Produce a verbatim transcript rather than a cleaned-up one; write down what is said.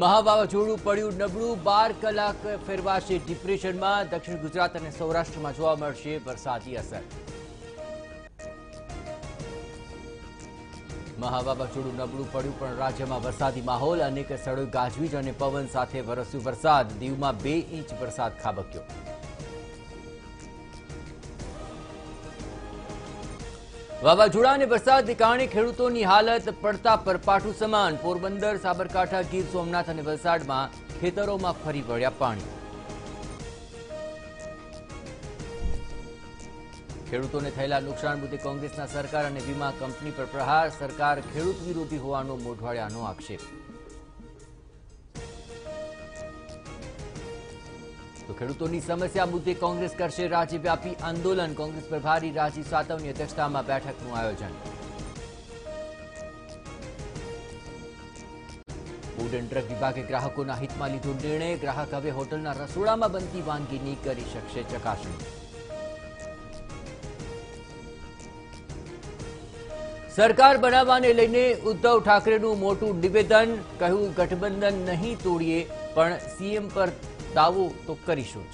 મહાવાવાઝોડું પડ્યું નબળું બાર કલાક ફેરવાશે ડિપ્રેશનમાં। દક્ષિણ ગુજરાત અને સૌરાષ્ટ્રમાં જોવા મળશે વરસાદી અસર। મહાવાવાઝોડું નબળું પડ્યું પણ રાજ્યમાં વરસાદી માહોલ, અનેક સ્થળોએ ગાજવીજ અને પવન સાથે વરસ્યો વરસાદ। દીવમાં બે ઇંચ વરસાદ ખાબક્યો। વાવાઝોડા અને વરસાદને કારણે ખેડૂતોની હાલત પડતા પરપાટું સમાન। પોરબંદર, સાબરકાંઠા, ગીર સોમનાથ અને વલસાડમાં ખેતરોમાં ફરી વળ્યા પાણી। ખેડૂતોને થયેલા નુકસાન મુદ્દે કોંગ્રેસના સરકાર અને વીમા કંપની પર પ્રહાર। સરકાર ખેડૂત વિરોધી હોવાનો મોઢવાડિયાનો આક્ષેપ। तो खेडूतों की समस्या मुद्दे कांग्रेस करशे राज्यव्यापी आंदोलन। कांग्रेस प्रभारी राजीव सातव की अध्यक्षता में बैठक नु आयोजन। फूड एंड ड्रग विभागे ग्राहकों हित में लीधो निर्णय। ग्राहक हवे होटल रसोड़ा में बनती वानगीनी करी शकशे चकासणी। सरकार बनावाने लईने उद्धव ठाकरेनुं मोटुं निवेदन। कहूं गठबंधन नहीं तोड़ीए पण सीएम पर दावो तो करीशुं।